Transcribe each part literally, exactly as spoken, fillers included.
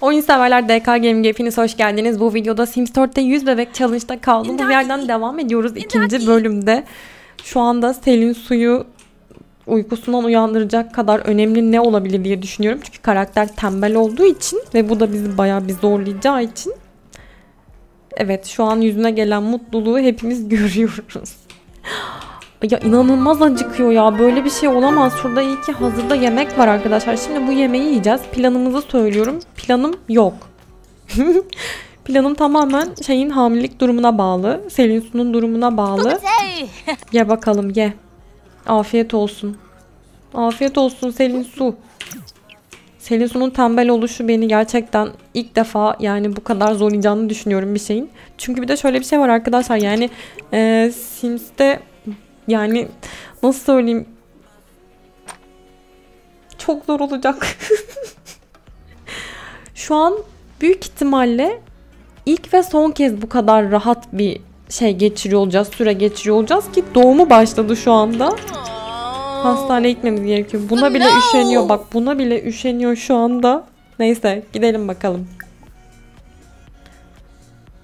Oyun severler D K Gaming Hepiniz hoş geldiniz. Bu videoda Sims dörtte yüz bebek challenge'da kaldım. Bu yerden devam ediyoruz ikinci bölümde. Şu anda Selinsu'yu uykusundan uyandıracak kadar önemli ne olabilir diye düşünüyorum. Çünkü karakter tembel olduğu için ve bu da bizi bayağı bir zorlayacağı için. Evet, şu an yüzüne gelen mutluluğu hepimiz görüyoruz. Ya inanılmaz acıkıyor ya. Böyle bir şey olamaz. Şurada iyi ki hazırda yemek var arkadaşlar. Şimdi bu yemeği yiyeceğiz. Planımızı söylüyorum. Planım yok. Planım tamamen şeyin hamilelik durumuna bağlı. Selinsu'nun durumuna bağlı. Ye bakalım, ye. Afiyet olsun. Afiyet olsun Selinsu. Selinsu'nun tembel oluşu beni gerçekten ilk defa yani bu kadar zorlayacağını düşünüyorum bir şeyin. Çünkü bir de şöyle bir şey var arkadaşlar. Yani e, Sims'te yani nasıl söyleyeyim, çok zor olacak. Şu an büyük ihtimalle ilk ve son kez bu kadar rahat bir şey geçiriyor olacağız, süre geçiriyor olacağız ki doğumu başladı şu anda. Hastaneye gitmemiz gerekiyor. Buna bile üşeniyor, bak buna bile üşeniyor şu anda. Neyse gidelim bakalım.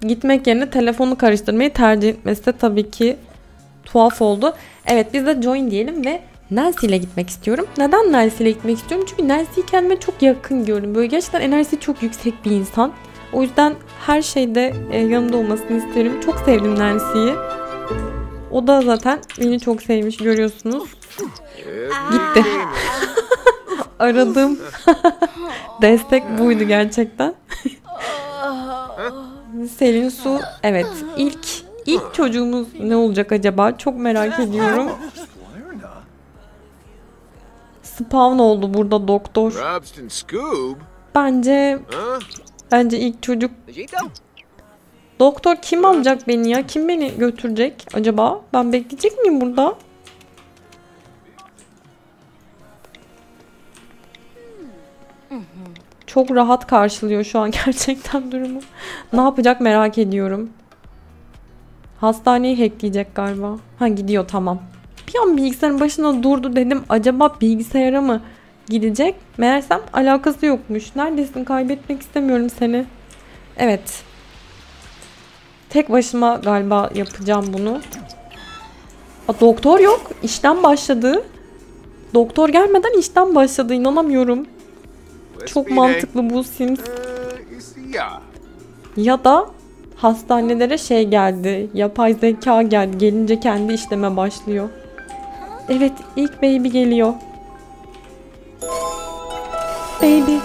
Gitmek yerine telefonu karıştırmayı tercih etmesi de tabii ki tuhaf oldu. Evet, biz de join diyelim ve Nancy ile gitmek istiyorum. Neden Nancy ile gitmek istiyorum? Çünkü Nancy'yi kendime çok yakın görüyorum. Böyle gerçekten enerjisi çok yüksek bir insan. O yüzden her şeyde yanımda olmasını isterim. Çok sevdim Nancy'yi. O da zaten beni çok sevmiş, görüyorsunuz. Gitti. Aradığım destek buydu gerçekten. Selinsu, evet, ilk İlk çocuğumuz ne olacak acaba? Çok merak ediyorum. Spawn oldu burada doktor. Bence bence ilk çocuk. Doktor kim alacak beni ya? Kim beni götürecek acaba? Ben bekleyecek miyim burada? Çok rahat karşılıyor şu an gerçekten durumu. Ne yapacak merak ediyorum. Hastaneyi hackleyecek galiba. Ha, gidiyor, tamam. Bir an bilgisayarın başına durdu, dedim acaba bilgisayara mı gidecek? Meğersem alakası yokmuş. Neredesin? Kaybetmek istemiyorum seni. Evet. Tek başıma galiba yapacağım bunu. A, doktor yok. İşten başladı. Doktor gelmeden işten başladı. İnanamıyorum. Çok mantıklı bu Sims. Ya da hastanelere şey geldi, yapay zeka geldi, gelince kendi işleme başlıyor. Evet, ilk baby geliyor. Baby.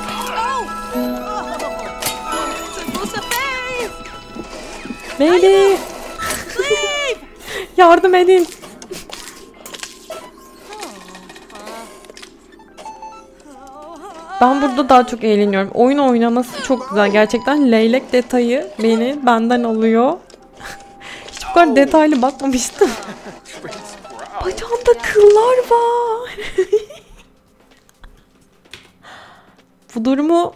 Baby. Yardım edin. Ben burada daha çok eğleniyorum. Oyun oynaması çok güzel. Gerçekten leylek detayı beni benden alıyor. Hiç bu kadar detaylı bakmamıştım. Bacağımda kıllar var. Bu durumu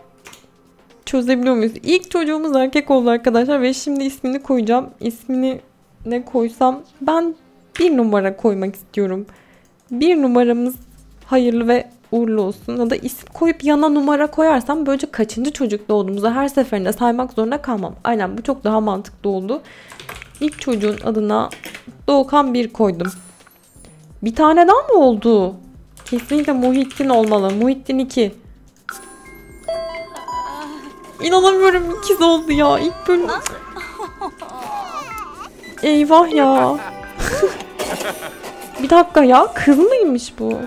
çözebiliyor muyuz? İlk çocuğumuz erkek oldu arkadaşlar ve şimdi ismini koyacağım. İsmini ne koysam? Ben bir numara koymak istiyorum. Bir numaramız hayırlı ve uğurlu olsun. Ya da isim koyup yana numara koyarsam böylece kaçıncı çocuk doğduğumuzu her seferinde saymak zorunda kalmam. Aynen, bu çok daha mantıklı oldu. İlk çocuğun adına Doğukan bir koydum. Bir tane daha mı oldu? Kesinlikle Muhittin olmalı. Muhittin iki. İnanamıyorum, ikiz oldu ya. İlk bölüm. Eyvah ya. Bir dakika ya. Kız mıymış bu?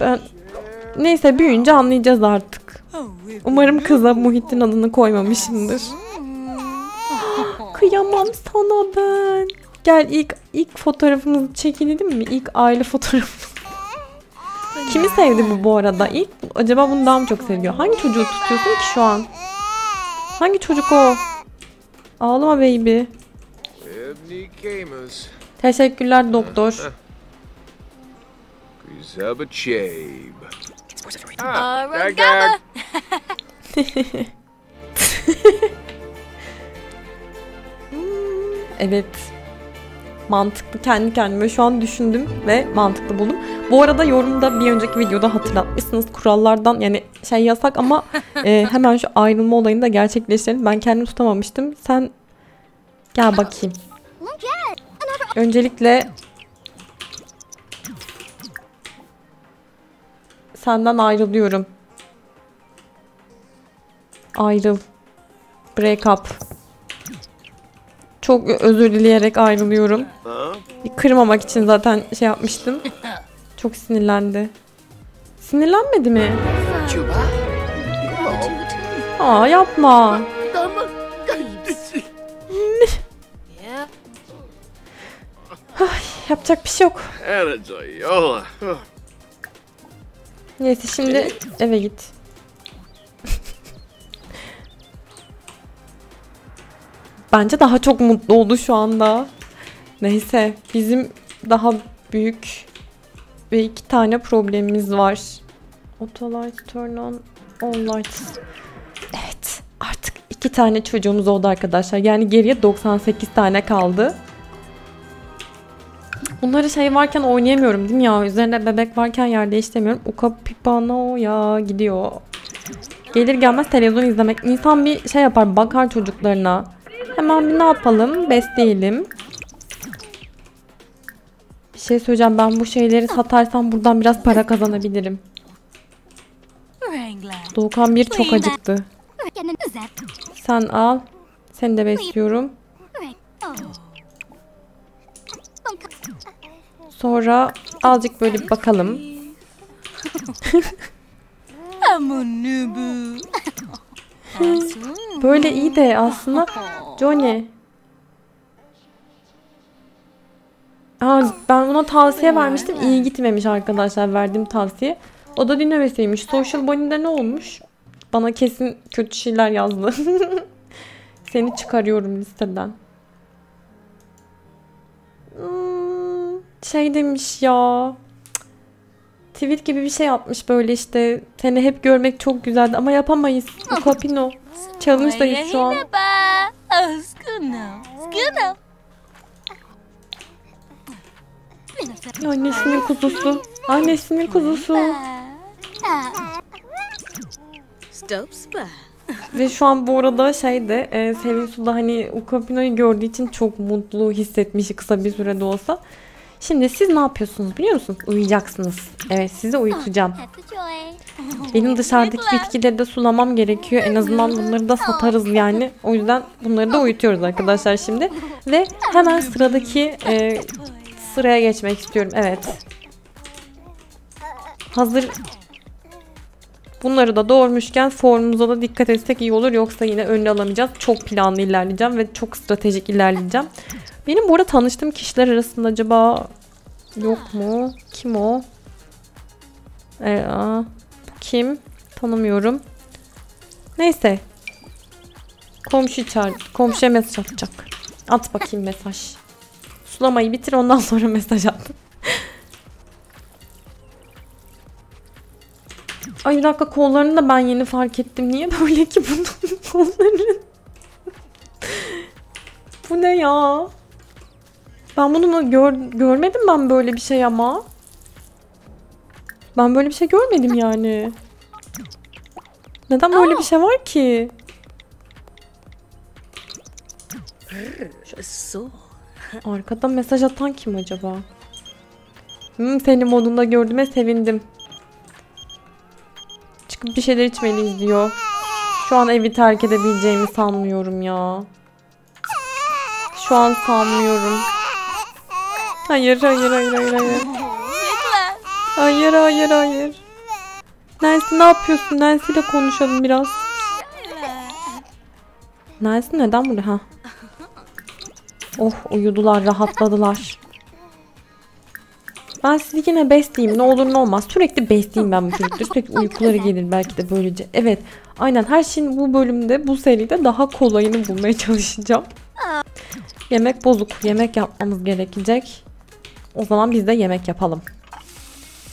Ben... Neyse, büyüyünce anlayacağız artık. Umarım kıza Muhittin adını koymamışımdır. Kıyamam sana ben. Gel ilk ilk fotoğrafımızı çekinelim mi? İlk aile fotoğrafımız. Kimi sevdi bu bu arada? İlk acaba bunu daha mı çok seviyor? Hangi çocuğu tutuyorsun ki şu an? Hangi çocuk o? Ağlama baby. Teşekkürler doktor. Evet, mantıklı, kendi kendime şu an düşündüm ve mantıklı buldum. Bu arada yorumda bir önceki videoda hatırlatmışsınız kurallardan, yani şey yasak ama e, hemen şu ayrılma olayını da gerçekleştirelim. Ben kendimi tutamamıştım. Sen gel bakayım. Öncelikle senden ayrılıyorum. Ayrıl. Break up. Çok özür dileyerek ayrılıyorum. Kırmamak için zaten şey yapmıştım. Çok sinirlendi. Sinirlenmedi mi? Aa, yapma. Ay, yapacak bir şey yok. Neyse şimdi eve git. Bence daha çok mutlu oldu şu anda. Neyse bizim daha büyük ve iki tane problemimiz var. Auto light turn on, on light. Evet, artık iki tane çocuğumuz oldu arkadaşlar. Yani geriye doksan sekiz tane kaldı. Bunları şey varken oynayamıyorum değil mi ya? Üzerine bebek varken yer değiştiremiyorum. Uka pipano ya gidiyor. Gelir gelmez televizyon izlemek. İnsan bir şey yapar, bakar çocuklarına. Hemen bir ne yapalım? Besleyelim. Bir şey söyleyeceğim. Ben bu şeyleri satarsam buradan biraz para kazanabilirim. Doğukan bir çok acıktı. Sen al. Seni de besliyorum. Sonra azıcık böyle bir bakalım. Böyle iyi de aslında. Johnny. Aa, ben ona tavsiye vermiştim. İyi gitmemiş arkadaşlar verdiğim tavsiye. O da dinlemeseymiş. Social Bunny'de ne olmuş? Bana kesin kötü şeyler yazdı. Seni çıkarıyorum listeden. Hmm, şey demiş ya. Tweet gibi bir şey atmış böyle işte. Seni hep görmek çok güzeldi ama yapamayız. Kopino. Challenge'dayız şu an. Annesinin kuzusu. Annesinin kuzusu. Ve şu an bu arada şeyde e, Selinsu da hani Ukapino'yu gördüğü için çok mutlu hissetmiş kısa bir sürede olsa. Şimdi siz ne yapıyorsunuz biliyor musunuz? Uyuyacaksınız. Evet sizi uyutacağım. Benim dışarıdaki bitkileri de sulamam gerekiyor. En azından bunları da satarız yani. O yüzden bunları da uyutuyoruz arkadaşlar şimdi. Ve hemen sıradaki e, sıraya geçmek istiyorum. Evet. Hazır. Bunları da doğurmuşken formumuza da dikkat etsek iyi olur. Yoksa yine önüne alamayacağız. Çok planlı ilerleyeceğim ve çok stratejik ilerleyeceğim. Benim burada tanıştığım kişiler arasında acaba yok mu? Kim o? Ee, aa, bu kim? Tanımıyorum. Neyse. Komşu çağır. Komşuya mesaj atacak. At bakayım mesaj. Sulamayı bitir ondan sonra mesaj at. Ay bir dakika kollarını da ben yeni fark ettim. Niye böyle ki bunun kolları? Bu ne ya? Ben bunu gör, görmedim ben böyle bir şey ama. Ben böyle bir şey görmedim yani. Neden böyle bir şey var ki? Arkadan mesaj atan kim acaba? Hmm, seni modunda gördüğüme sevindim. Çıkıp bir şeyler içmeliyiz diyor. Şu an evi terk edebileceğimi sanmıyorum ya. Şu an sanmıyorum. Hayır hayır hayır hayır hayır. Hayır hayır hayır. Nancy ne yapıyorsun? Nancy ile konuşalım biraz. Nancy neden burada? Ha? Oh uyudular rahatladılar. Ben sizi yine besleyeyim ne olur ne olmaz. Sürekli besleyeyim ben bu çocukları. Sürekli uykuları gelir belki de böylece. Evet aynen her şeyin bu bölümde bu seride daha kolayını bulmaya çalışacağım. Yemek bozuk. Yemek yapmamız gerekecek. O zaman biz de yemek yapalım.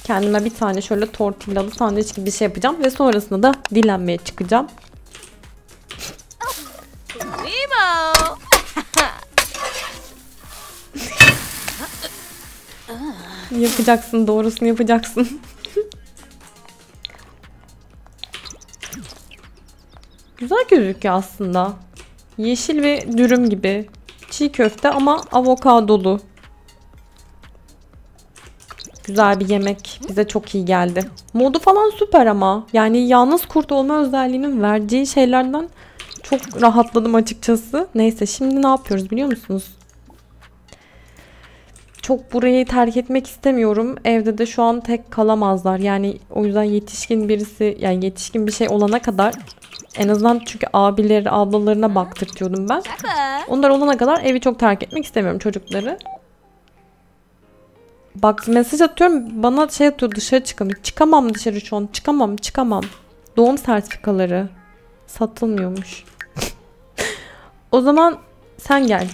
Kendime bir tane şöyle tortillalı sandviç gibi bir şey yapacağım. Ve sonrasında da dilenmeye çıkacağım. Yapacaksın, doğrusunu yapacaksın. Güzel gözüküyor aslında. Yeşil ve dürüm gibi. Çiğ köfte ama avokadolu. Güzel bir yemek. Bize çok iyi geldi. Modu falan süper ama. Yani yalnız kurt olma özelliğinin verdiği şeylerden çok rahatladım açıkçası. Neyse, şimdi ne yapıyoruz biliyor musunuz? Çok burayı terk etmek istemiyorum. Evde de şu an tek kalamazlar. Yani o yüzden yetişkin birisi, yani yetişkin bir şey olana kadar en azından, çünkü abileri, ablalarına baktırtıyordum ben. Onlar olana kadar evi çok terk etmek istemiyorum, çocukları. Bak, mesaj atıyorum, bana şey atıyor, dışarı çıkamıyorum. Çıkamam dışarı şu an. Çıkamam çıkamam. Doğum sertifikaları satılmıyormuş. O zaman sen gel.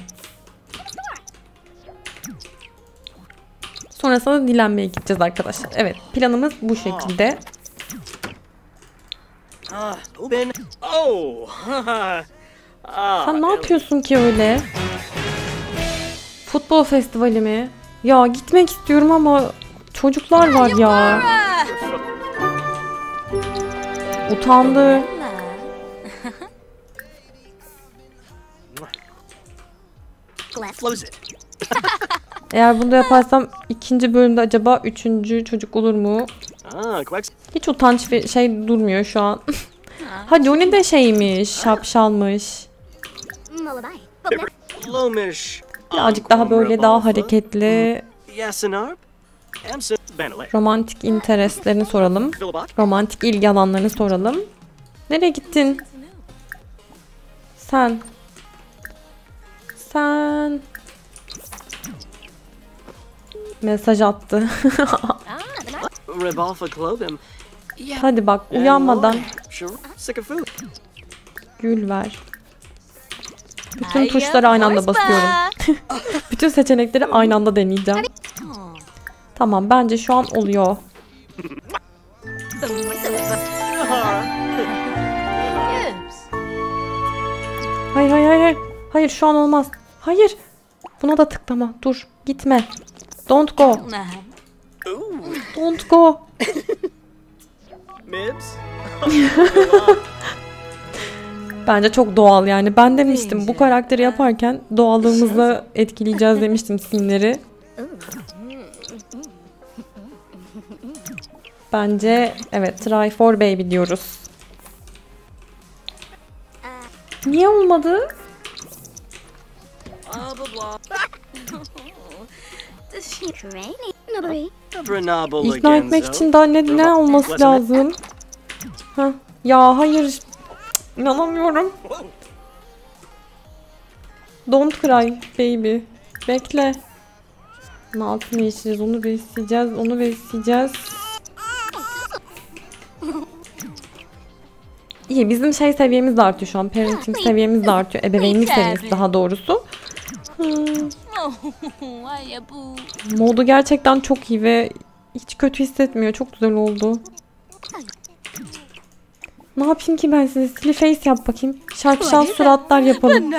Sonrasında dilenmeye gideceğiz arkadaşlar. Evet, planımız bu şekilde. Sen ne yapıyorsun ki öyle? Futbol festivali mi? Ya gitmek istiyorum ama çocuklar var ya. Utandı. Eğer bunu da yaparsam ikinci bölümde acaba üçüncü çocuk olur mu? Hiç utanç bir şey durmuyor şu an. Ha, Johnny de şeymiş, şapşalmış. Birazcık daha böyle daha hareketli. Romantik intereslerini soralım. Romantik ilgi alanlarını soralım. Nereye gittin? Sen. Sen. Mesaj attı. Hadi bak, uyanmadan. Gül ver. Bütün tuşları aynı anda basıyorum. Bütün seçenekleri aynı anda deneyeceğim. Tamam, bence şu an oluyor. Hayır hayır hayır. Hayır, şu an olmaz. Hayır. Buna da tıklama. Dur, gitme. Don't go. Don't go. Bence çok doğal yani. Ben demiştim bu karakteri yaparken doğallığımızla etkileyeceğiz demiştim simleri. Bence evet, try for baby diyoruz. Niye olmadı? İkna etmek için daha ne, ne olması lazım? Heh. Ya hayır. İnanamıyorum. Don't cry baby. Bekle. Onun altını içeceğiz, onu besleyeceğiz, onu besleyeceğiz. İyi, bizim şey seviyemiz de artıyor şu an. Parenting seviyemiz de artıyor. Ebeveynlik seviyesi daha doğrusu. Hmm. Modu gerçekten çok iyi ve hiç kötü hissetmiyor. Çok güzel oldu. Ne yapayım ki ben size? Silly face yap bakayım. Şapşal suratlar yapalım.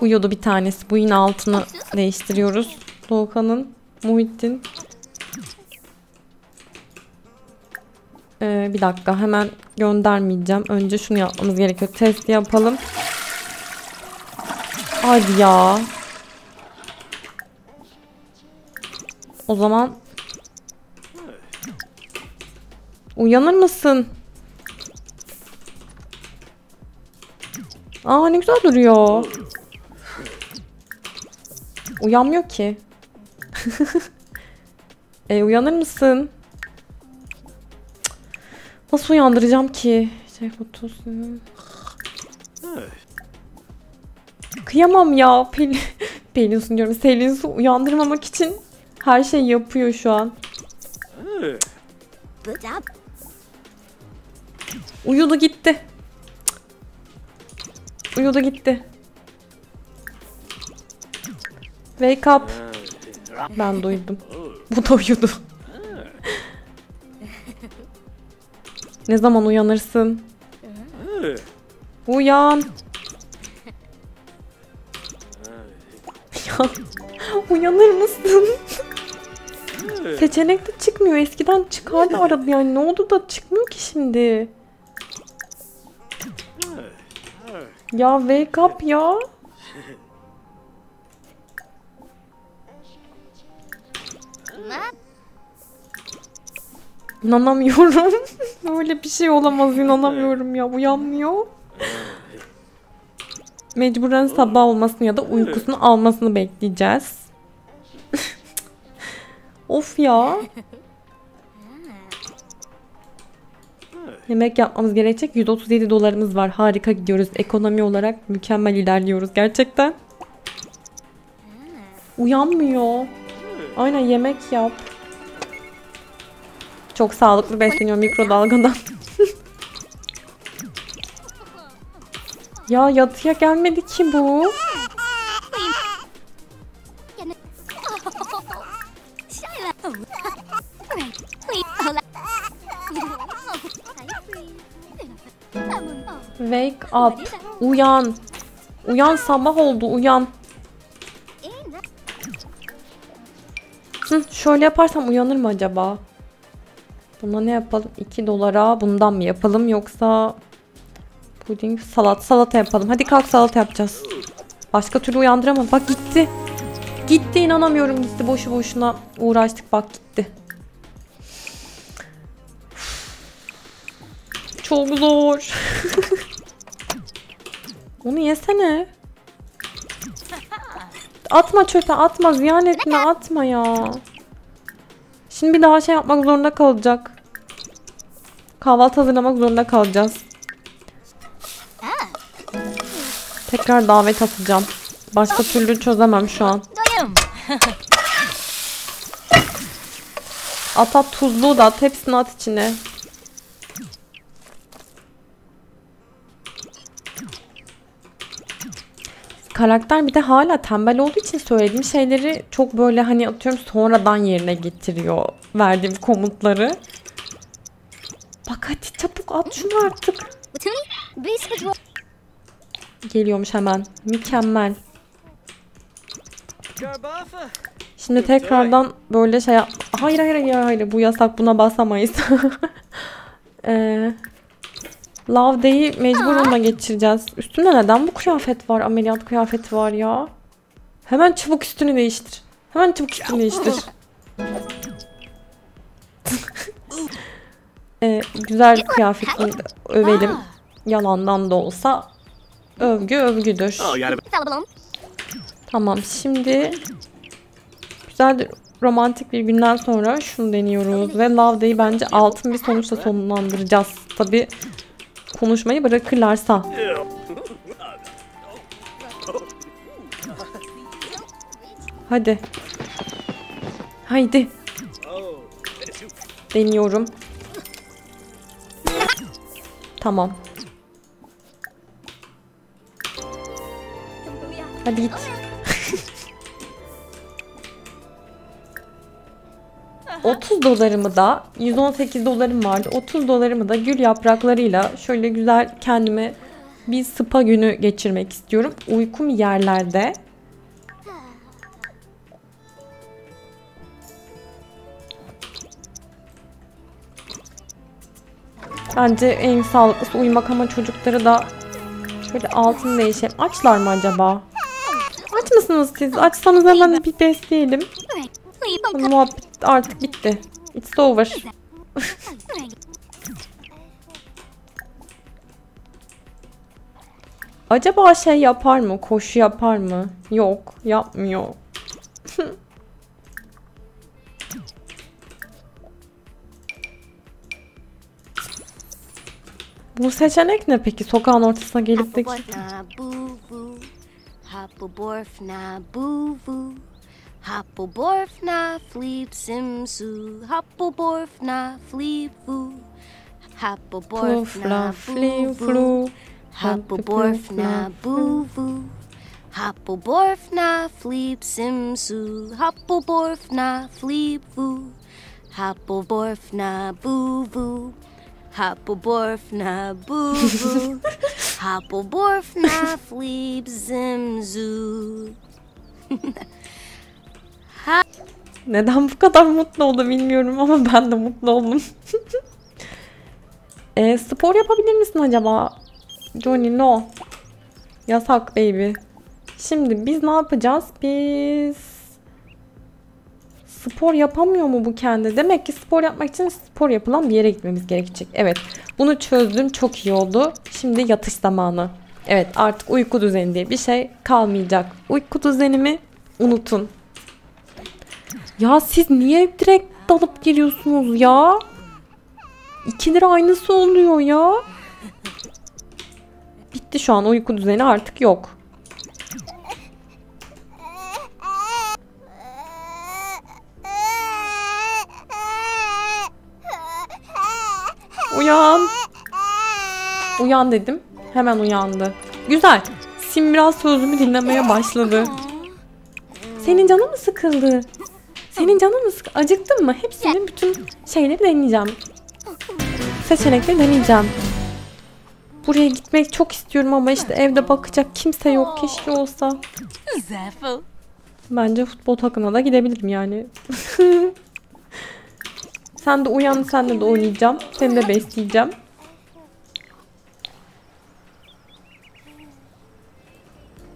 Uyuyordu bir tanesi. Bu yine altını değiştiriyoruz. Doğukan'ın, Muhittin. Ee, bir dakika, hemen göndermeyeceğim. Önce şunu yapmamız gerekiyor. Testi yapalım. Hadi ya. O zaman uyanır mısın? Aa, ne güzel duruyor. Uyanmıyor ki. e, uyanır mısın? Nasıl uyandıracağım ki? Şey fotosu. Kıyamam ya. Pelin, Pelin'su diyorum. Selinsu uyandırmamak için her şey yapıyor şu an. Uyudu gitti. Uyudu gitti. Wake up. Ben de uyudum. Bu da uyudu. Ne zaman uyanırsın? Uyan. ya. Uyanır mısın? Seçenek de çıkmıyor. Eskiden çıkardı arada. Yani ne oldu da çıkmıyor ki şimdi? Ya wake up ya. İnanamıyorum. Böyle bir şey olamaz, inanamıyorum ya. Uyanmıyor. Mecburen sabah olmasını ya da uykusunu almasını bekleyeceğiz. Of ya. Yemek yapmamız gerekecek. yüz otuz yedi dolarımız var. Harika gidiyoruz. Ekonomi olarak mükemmel ilerliyoruz gerçekten. Uyanmıyor. Aynen, yemek yap. Çok sağlıklı besleniyorum mikrodalgadan. Ya yatıya gelmedi ki bu. Wake up. Uyan. Uyan, sabah oldu, uyan. Hı, şöyle yaparsam uyanır mı acaba? Buna ne yapalım? iki dolara bundan mı yapalım yoksa puding, salat, salata yapalım. Hadi kalk, salata yapacağız. Başka türlü uyandıramam. Bak gitti. Gitti, inanamıyorum gitti. Boşu boşuna uğraştık, bak gitti. Çok zor. Onu yesene. Atma çöpe, atma, ziyan etme, atma ya. Şimdi bir daha şey yapmak zorunda kalacak. Kahvaltı hazırlamak zorunda kalacağız. Tekrar davet atacağım. Başka türlü çözemem şu an. At, at tuzlu da at, hepsini at içine. Karakter bir de hala tembel olduğu için söylediğim şeyleri çok böyle hani atıyorum sonradan yerine getiriyor verdiğim komutları. Bak hadi çabuk at şunu artık. Geliyormuş hemen. Mükemmel. Şimdi tekrardan böyle şey yap... Hayır hayır hayır hayır, bu yasak, buna basamayız. Eee... Love Day'i mecburen de geçireceğiz. Üstünde neden bu kıyafet var? Ameliyat kıyafeti var ya. Hemen çabuk üstünü değiştir. Hemen çabuk üstünü değiştir. ee, güzel kıyafetini övelim. Yalandan da olsa övgü övgüdür. Tamam, şimdi güzel romantik bir günden sonra şunu deniyoruz ve Love Day'i bence altın bir sonuçla sonlandıracağız. Tabi konuşmayı bırakırlarsa. Hadi. Haydi. Deniyorum. Tamam. Hadi git. otuz dolarımı da, yüz on sekiz dolarım vardı. otuz dolarımı da gül yapraklarıyla şöyle güzel kendime bir spa günü geçirmek istiyorum. Uykum yerlerde. Bence en sağlıklısı uyumak ama çocukları da şöyle altını değişelim. Açlar mı acaba? Aç mısınız siz? Açsanız hemen bir besleyelim. Muhabbet artık bitti. It's over. Acaba şey yapar mı? Koşu yapar mı? Yok, yapmıyor. Bu seçenek ne peki? Sokağın ortasına gelip de... Hoppoborfna flip simsu, hoppoborfna flip flu, hoppoborfna flip flu, hoppoborfna boo boo, hoppoborfna flip simsu, hoppoborfna flip flu, hoppoborfna boo boo, hoppoborfna boo boo, hoppoborfna flip simsu. Ha. Neden bu kadar mutlu oldu bilmiyorum ama ben de mutlu oldum. e, spor yapabilir misin acaba? Johnny no. Yasak baby. Şimdi biz ne yapacağız? Biz... Spor yapamıyor mu bu kendi? Demek ki spor yapmak için spor yapılan bir yere gitmemiz gerekecek. Evet. Bunu çözdüm. Çok iyi oldu. Şimdi yatış zamanı. Evet, artık uyku düzeni diye bir şey kalmayacak. Uyku düzenimi unutun. Ya siz niye direkt dalıp geliyorsunuz ya? İki lira aynısı oluyor ya. Bitti şu an uyku düzeni artık yok. Uyan. Uyan dedim. Hemen uyandı. Güzel. Sim biraz sözümü dinlemeye başladı. Senin canın mı sıkıldı? Senin canın mı sıkıldı? Acıktın mı? Hepsinin bütün şeyleri deneyeceğim. Seçenekleri deneyeceğim. Buraya gitmek çok istiyorum ama işte evde bakacak kimse yok. Keşke olsa. Bence futbol takımına da gidebilirim yani. Sen de uyan, senle de oynayacağım. Seni de besleyeceğim.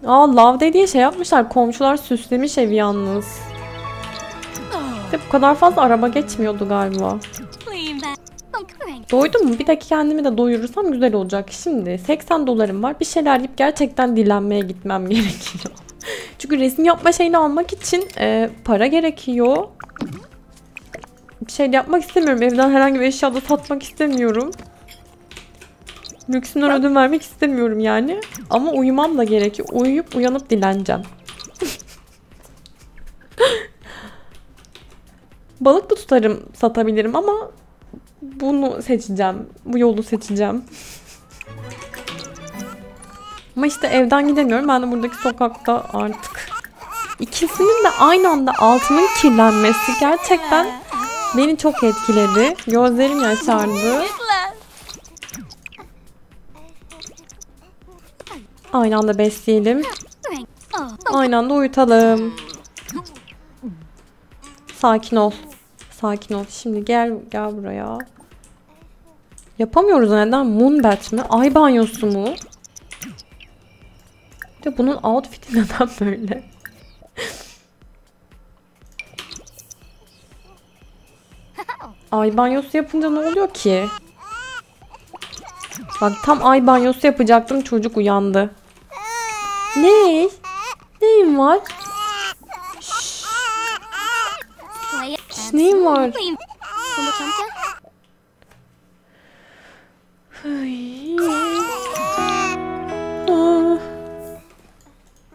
Aa, Love Day diye şey yapmışlar. Komşular süslemiş evi yalnız. İşte bu kadar fazla araba geçmiyordu galiba. Doydum mu? Bir dakika kendimi de doyurursam güzel olacak. Şimdi seksen dolarım var. Bir şeyler yiyip gerçekten dilenmeye gitmem gerekiyor. Çünkü resim yapma şeyini almak için e, para gerekiyor. Bir şey yapmak istemiyorum. Evden herhangi bir eşya da satmak istemiyorum. Lüksümden ödün vermek istemiyorum yani. Ama uyumam da gerekiyor. Uyuyup uyanıp dileneceğim. Balık da tutarım, satabilirim ama bunu seçeceğim. Bu yolu seçeceğim. Ama işte evden gidemiyorum. Ben de buradaki sokakta artık. İkisinin de aynı anda altının kirlenmesi gerçekten beni çok etkiledi. Gözlerim yaşardı. Aynı anda besleyelim. Aynı anda uyutalım. Sakin ol. Sakin ol. Şimdi gel gel buraya. Yapamıyoruz neden? Moonbat mi? Ay banyosu mu? De bunun outfit'i neden böyle? Ay banyosu yapınca ne oluyor ki? Bak tam ay banyosu yapacaktım. Çocuk uyandı. Ne? Neyim var? Şşş. Şşş, neyim var?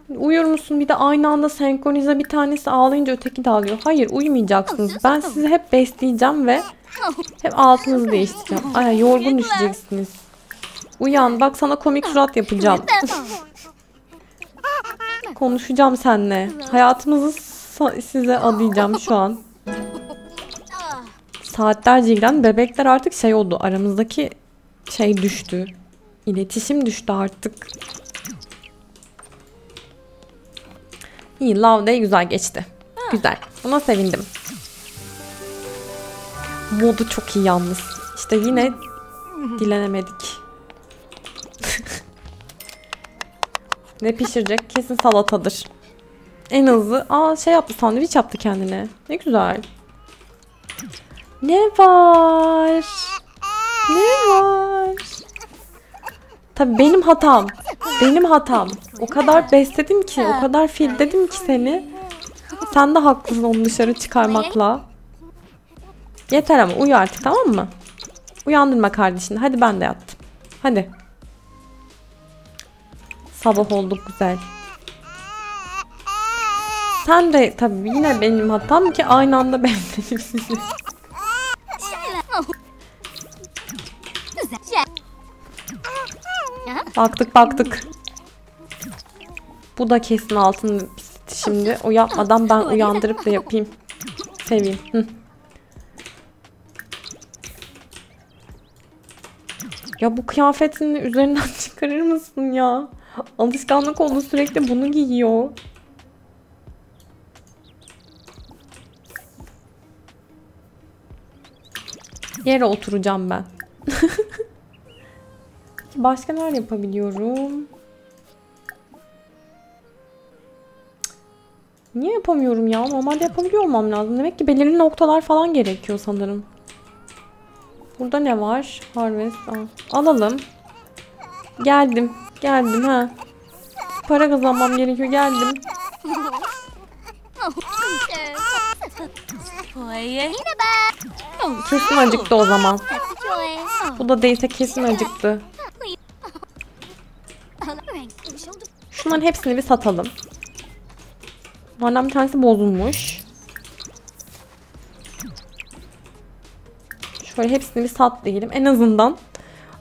Uyur musun? Bir de aynı anda senkronize bir tanesi ağlayınca öteki de ağlıyor. Hayır, uyumayacaksınız. Ben sizi hep besleyeceğim ve hep altınızı değiştireceğim. Ay, yorgun düşeceksiniz. Uyan, bak sana komik surat yapacağım. Konuşacağım seninle. Hayatımızı size adayacağım şu an. Saatlerce ilgilen bebekler artık şey oldu. Aramızdaki şey düştü. İletişim düştü artık. İyi, Love Day güzel geçti. Güzel. Buna sevindim. Modu çok iyi yalnız. İşte yine dilenemedik. Ne pişirecek? Kesin salatadır. En azı. Aa, şey yaptı, sandviç yaptı kendine. Ne güzel. Ne var? Ne var? Tabii benim hatam. Benim hatam. O kadar besledim ki, o kadar fil dedim ki seni. Sen de haklısın onu dışarı çıkarmakla. Yeter ama uyu artık, tamam mı? Uyandırma kardeşini. Hadi ben de yattım. Hadi. Sabah olduk, güzel. Sen de tabii yine benim hatam ki aynı anda besledim sizi. Baktık baktık. Bu da kesin altın şimdi. O yapmadan ben uyandırıp da yapayım. Seveyim. Hı. Ya bu kıyafetini üzerinden çıkarır mısın ya? Alışkanlık oldu, sürekli bunu giyiyor. Yere oturacağım ben. Başka neler yapabiliyorum? Niye yapamıyorum ya? Normalde yapabiliyor olmam lazım. Demek ki belirli noktalar falan gerekiyor sanırım. Burada ne var? Harvest. Aa, alalım. Geldim. Geldim ha. Para kazanmam gerekiyor. Geldim. Kesin acıktı o zaman. Bu da değilse kesin acıktı. Şunların hepsini bir satalım. Bunlardan bir tanesi bozulmuş. Şöyle hepsini bir sat diyelim. En azından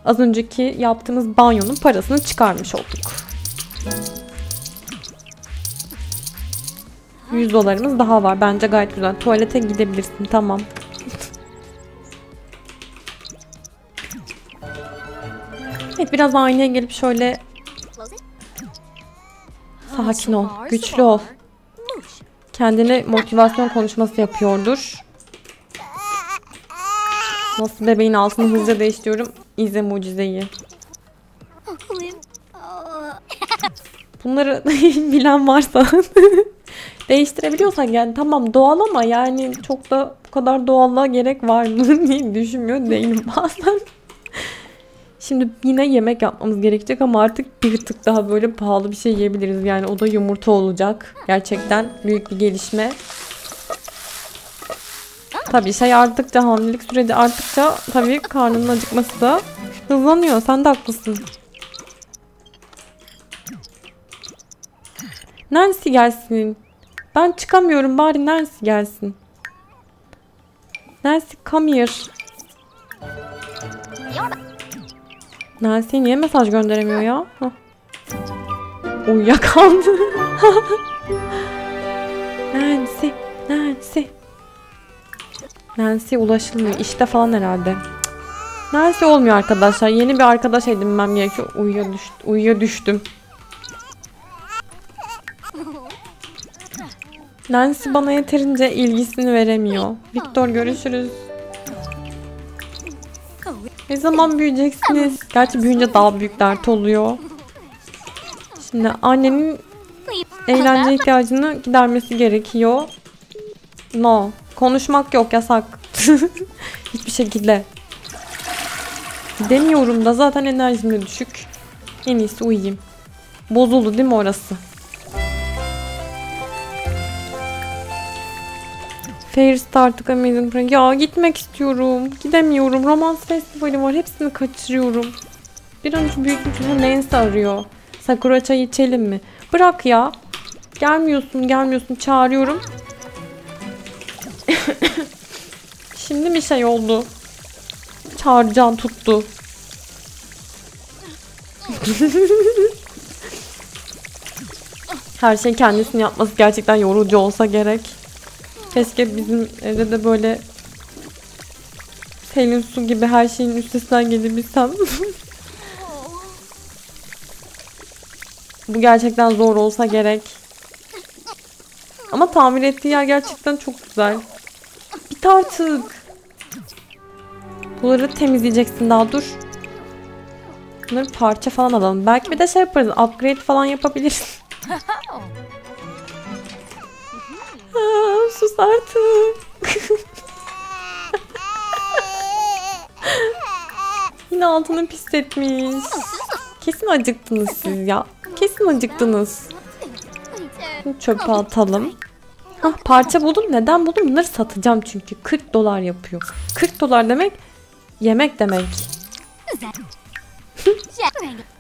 az önceki yaptığımız banyonun parasını çıkarmış olduk. yüz dolarımız daha var. Bence gayet güzel. Tuvalete gidebilirsin. Tamam. Evet, biraz aynaya gelip şöyle sakin ol. Güçlü ol. Kendine motivasyon konuşması yapıyordur. Nasıl bebeğin altını hızlıca değiştiriyorum. İzle mucizeyi. Bunları bilen varsa değiştirebiliyorsan yani tamam, doğal ama yani çok da bu kadar doğallığa gerek var mı diye düşünmüyor değilim bazen. Şimdi yine yemek yapmamız gerekecek ama artık bir tık daha böyle pahalı bir şey yiyebiliriz. Yani o da yumurta olacak. Gerçekten büyük bir gelişme. Tabii şey arttıkça, hamilelik süreci arttıkça tabii karnının acıkması da hızlanıyor. Sen de haklısın. Nancy gelsin. Ben çıkamıyorum, bari Nancy gelsin. Nancy come here. Nelsi niye mesaj gönderemiyor ya? Hah. Uyuyakaldı. Nancy, Nancy. Nancy ulaşılmıyor. İşte falan herhalde. Nancy olmuyor arkadaşlar. Yeni bir arkadaş edinmem gerekiyor. Uyuya, düş uyuya düştüm. Nancy bana yeterince ilgisini veremiyor. Victor görüşürüz. Ne zaman büyüyeceksiniz? Gerçi büyüyünce daha büyük dert oluyor. Şimdi annenin eğlence ihtiyacını gidermesi gerekiyor. No. Konuşmak yok, yasak. Hiçbir şekilde. Demiyorum da zaten enerjim de düşük. En iyisi uyuyayım. Bozuldu değil mi orası? Fair'sta artık Amazing Prank. Ya gitmek istiyorum. Gidemiyorum. Romans festivali var. Hepsini kaçırıyorum. Bir an önce büyük bir Nancy arıyor. Sakura çayı içelim mi? Bırak ya. Gelmiyorsun gelmiyorsun. Çağırıyorum. Şimdi bir şey oldu. Çağıracağım tuttu. Her şey kendisini yapması gerçekten yorucu olsa gerek. Keşke bizim evde de böyle Selinsu gibi her şeyin üstesinden gelebilsem. Bu gerçekten zor olsa gerek. Ama tamir ettiği yer gerçekten çok güzel. Bit artık. Bunları temizleyeceksin, daha dur. Bunları parça falan alalım. Belki bir de şey yaparız. Upgrade falan yapabiliriz. Aa, sus artık. Yine altını pisletmiş. Kesin acıktınız siz ya. Kesin acıktınız. Şimdi çöpe atalım. Hah, parça buldum. Neden buldum? Bunları satacağım çünkü. kırk dolar yapıyor. kırk dolar demek yemek demek.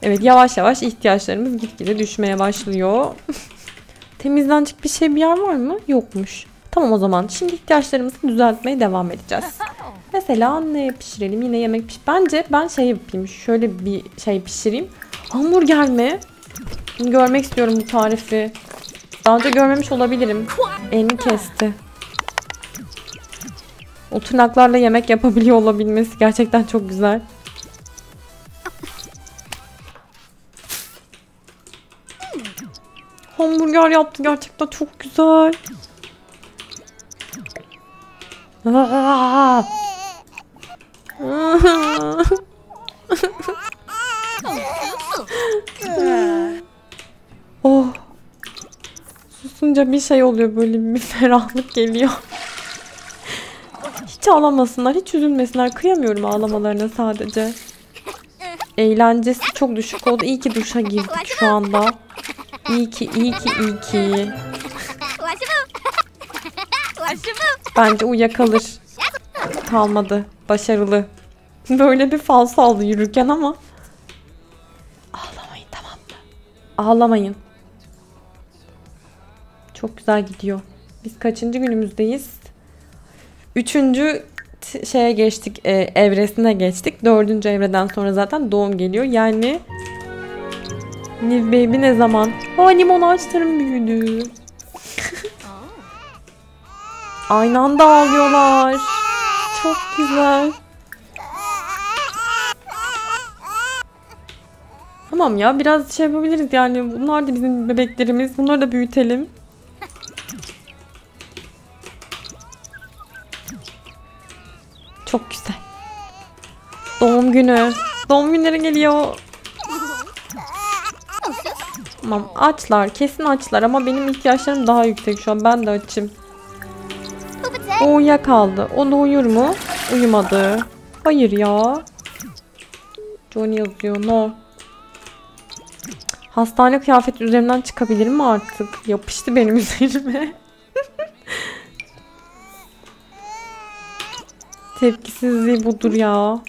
Evet, yavaş yavaş ihtiyaçlarımız gitgide düşmeye başlıyor. Temizlenecek bir şey bir yer var mı? Yokmuş. Tamam o zaman. Şimdi ihtiyaçlarımızı düzeltmeye devam edeceğiz. Mesela ne pişirelim? Yine yemek piş. Bence ben şey yapayım. Şöyle bir şey pişireyim. Hamburger mi? Şimdi görmek istiyorum bu tarifi. Daha önce görmemiş olabilirim. Elini kesti. O tırnaklarla yemek yapabiliyor olabilmesi gerçekten çok güzel. Hamburger yaptı. Gerçekten çok güzel. Aa! Oh. Susunca bir şey oluyor, böyle bir ferahlık geliyor. Hiç ağlamasınlar, hiç üzülmesinler. Kıyamıyorum ağlamalarına sadece. Eğlencesi çok düşük oldu. İyi ki duşa girdik şu anda. İyi ki, iyi ki, iyi ki. Bence uyuyakalır. Kalmadı. Başarılı. Böyle bir falso aldı yürürken ama. Ağlamayın, tamam mı? Ağlamayın. Çok güzel gidiyor. Biz kaçıncı günümüzdeyiz? Üçüncü şeye geçtik. E, evresine geçtik. Dördüncü evreden sonra zaten doğum geliyor. Yani New Baby ne zaman? Aa, limon ağaçlarım büyüdü. Aynı anda ağlıyorlar. Çok güzel. Tamam ya, biraz şey yapabiliriz yani. Bunlar da bizim bebeklerimiz. Bunları da büyütelim. Çok güzel. Doğum günü. Doğum günleri geliyor. Tamam, açlar. Kesin açlar ama benim ihtiyaçlarım daha yüksek şu an. Ben de açım. O uyuyakaldı. O da uyur mu? Uyumadı. Hayır ya. Johnny yazıyor. No. Hastane kıyafeti üzerimden çıkabilir mi artık? Yapıştı benim üzerime. Tepkisizliği budur ya.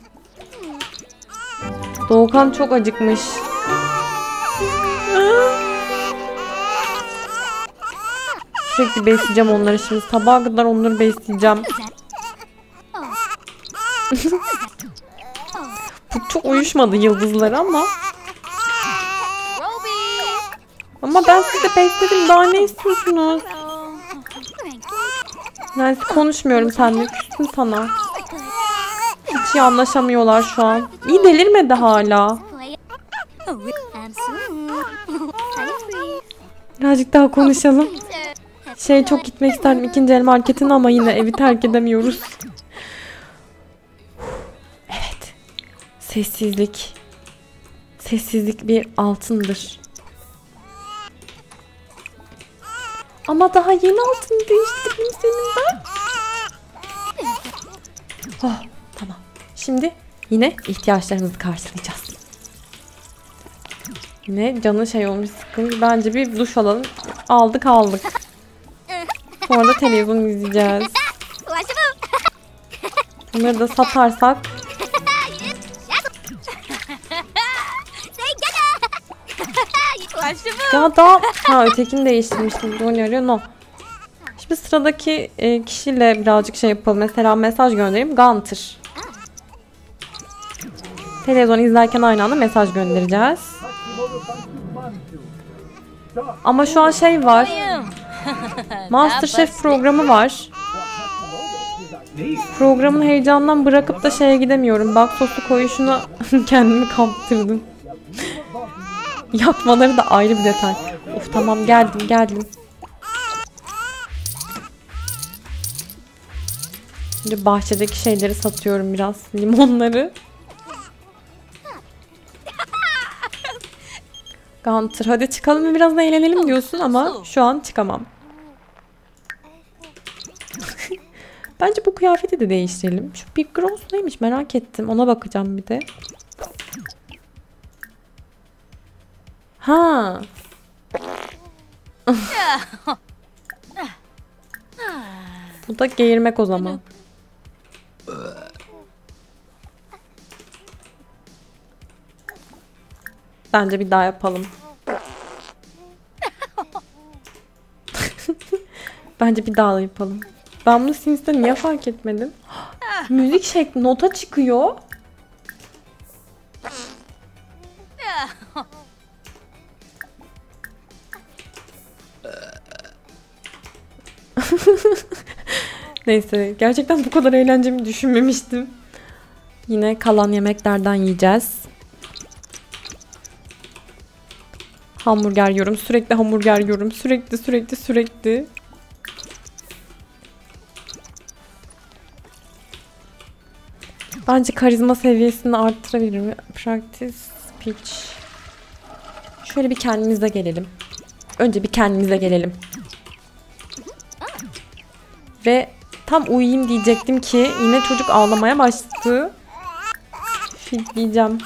Doğukan çok acıkmış. Sürekli besleyeceğim onları şimdi. Sabaha kadar onları besleyeceğim. Bu çok uyuşmadı yıldızlara ama. Ama ben sizi besledim. Daha ne istiyorsunuz? Nancy, konuşmuyorum seninle. Küstüm sana. Hiç iyi anlaşamıyorlar şu an. İyi delirmedi hala. Birazcık daha konuşalım. Şey, çok gitmek isterdim ikinci el marketine ama yine evi terk edemiyoruz. Evet. Sessizlik. Sessizlik bir altındır. Ama daha yeni altını değiştirdim senin ben. Oh, tamam. Şimdi yine ihtiyaçlarımızı karşılayacağız. Yine canı şey olmuş, sıkıntı. Bence bir duş alalım. Aldık aldık. Sonra da televizyon izleyeceğiz. Bunları da satarsak. Ya da ha, ötekini değiştirmiştim. Onu arıyor. No. Şimdi sıradaki e, kişiyle birazcık şey yapalım. Mesela mesaj göndereyim. Gunter. Televizyon izlerken aynı anda mesaj göndereceğiz. Ama şu an şey var. MasterChef programı var. Programın heyecanından bırakıp da şeye gidemiyorum. Bak, soslu koyuşuna kendimi kaptırdım. Yakmaları da ayrı bir detay. Of, tamam, geldim geldim. Şimdi bahçedeki şeyleri satıyorum biraz. Limonları. Gunter, hadi çıkalım ve biraz da eğlenelim diyorsun ama şu an çıkamam. Bence bu kıyafeti de değiştirelim. Şu Big Gross neymiş merak ettim. Ona bakacağım bir de. Ha. Bu da geğirmek o zaman. Bence bir daha yapalım. Bence bir daha yapalım. Ben bunu Sims'te niye fark etmedim? Müzik şekli nota çıkıyor. Neyse, gerçekten bu kadar eğlencemi düşünmemiştim. Yine kalan yemeklerden yiyeceğiz. Hamburger yiyorum. Sürekli hamburger yiyorum. Sürekli sürekli sürekli. Bence karizma seviyesini arttırabilirim. Practice speech. Şöyle bir kendimize gelelim. Önce bir kendimize gelelim. Ve tam uyuyayım diyecektim ki yine çocuk ağlamaya başladı. Fitleyeceğim.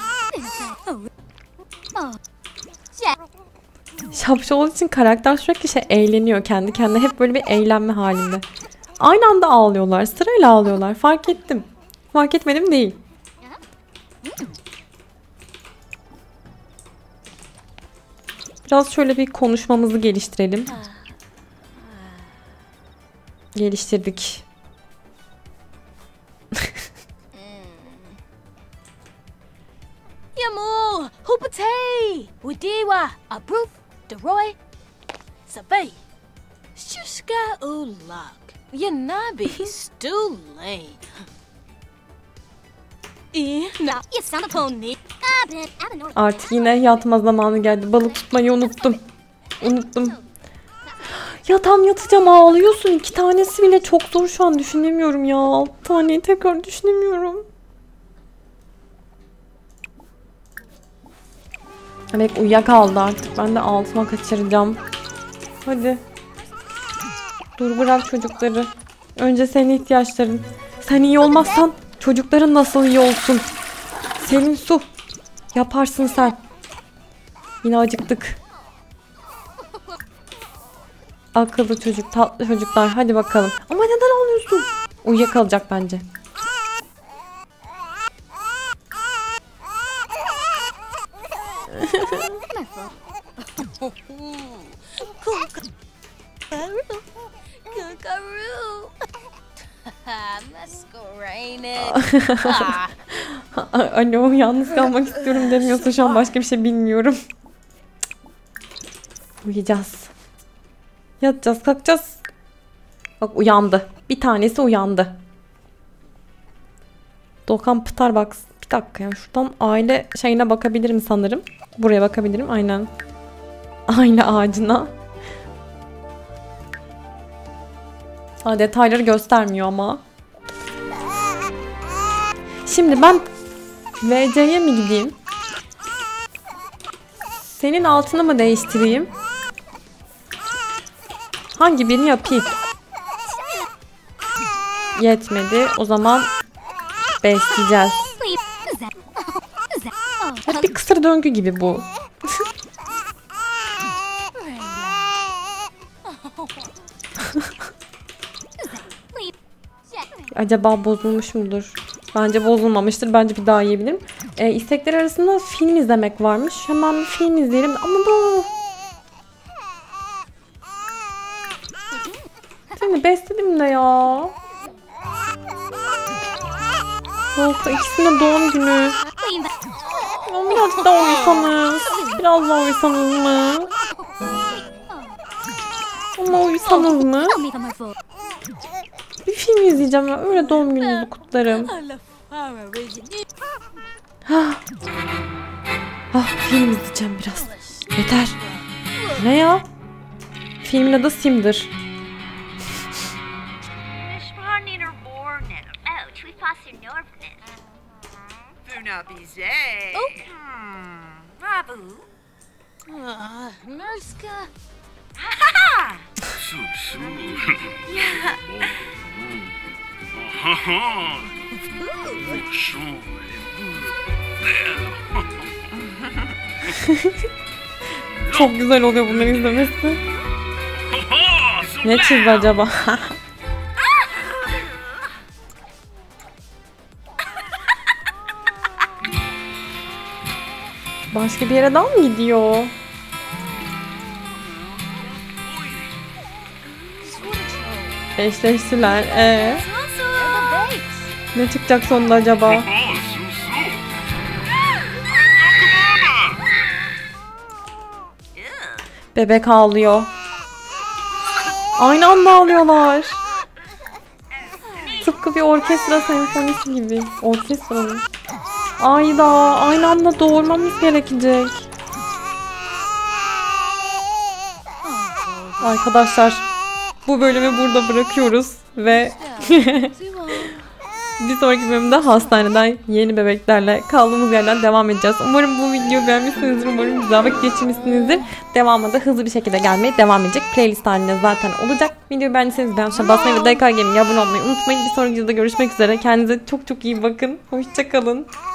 Şapşal olduğu için karakter sürekli şey eğleniyor kendi kendine. Hep böyle bir eğlenme halinde. Aynı anda ağlıyorlar. Sırayla ağlıyorlar. Fark ettim. Fark etmedim değil. Biraz şöyle bir konuşmamızı geliştirelim. Geliştirdik. Yamu, hopatay, udiwa, aproof, deroy, sabay, şuska ulak, yanabi, stulay. Artık yine yatma zamanı geldi. Balık tutmayı unuttum. Unuttum. Ya tam yatacağım, ağlıyorsun. İki tanesi bile çok zor şu an, düşünemiyorum ya. Altı taneyi tekrar düşünemiyorum. Evet, uyuyakaldı artık. Ben de altıma kaçıracağım. Hadi. Dur, bırak çocukları. Önce senin ihtiyaçların. Sen iyi olmazsan çocukların nasıl iyi olsun? Selinsu, yaparsın sen. Yine acıktık. Akıllı çocuk, tatlı çocuklar. Hadi bakalım. Ama neden ağlıyorsun? Uyuyakalacak bence. Alo, yalnız kalmak istiyorum demiyorsa şu an başka bir şey bilmiyorum. Uyuyacağız. Yatacağız, kalkacağız. Bak, uyandı. Bir tanesi uyandı. Doğukan pıtar bak. Bir dakika ya, şuradan aile şeyine bakabilirim sanırım. Buraya bakabilirim, aynen. Aile ağacına. Aa, detayları göstermiyor ama. Şimdi ben V C'ye mi gideyim? Senin altını mı değiştireyim? Hangi birini yapayım? Yetmedi. O zaman besleyeceğiz. Hep bir kısır döngü gibi bu. Acaba bozulmuş mudur? Bence bozulmamıştır. Bence bir daha yiyebilirim. Ee, istekler arasında film izlemek varmış. Hemen bir film izleyelim. Ama bu... Şimdi besledim de ya. Yoksa ikisinin doğum günü. Birazcık daha uyusanız. Biraz daha uyusanız mı? Ama uyusanız mı? Bir film izleyeceğim ya. Öyle doğum gününü kutlarım. Ah. Ah, film izleyeceğim biraz. Yeter. Ne ya? Filmin adı Sim'dir. Çok güzel oluyor bunları izlemesi. Ne çizdi acaba? Başka bir yere daha mı gidiyor? Eşleştiler. Ee? Ne çıkacak sonunda acaba? Bebek ağlıyor. Aynı anda ağlıyorlar. Tıpkı bir orkestra senfonisi gibi. Orkestranın. Ayda, aynı anda doğurmamız gerekecek. Arkadaşlar, bu bölümü burada bırakıyoruz ve Bir sonraki bölümde hastaneden yeni bebeklerle kaldığımız yerden devam edeceğiz. Umarım bu videoyu beğenmişsinizdir. Umarım güzel vakit geçirmişsinizdir. Devamında hızlı bir şekilde gelmeye devam edecek. Playlist halinde zaten olacak. Videoyu beğendiyseniz beğen tuşuna basmayı ve D K Gaming'e abone olmayı unutmayın. Bir sonraki videoda görüşmek üzere. Kendinize çok çok iyi bakın. Hoşça kalın.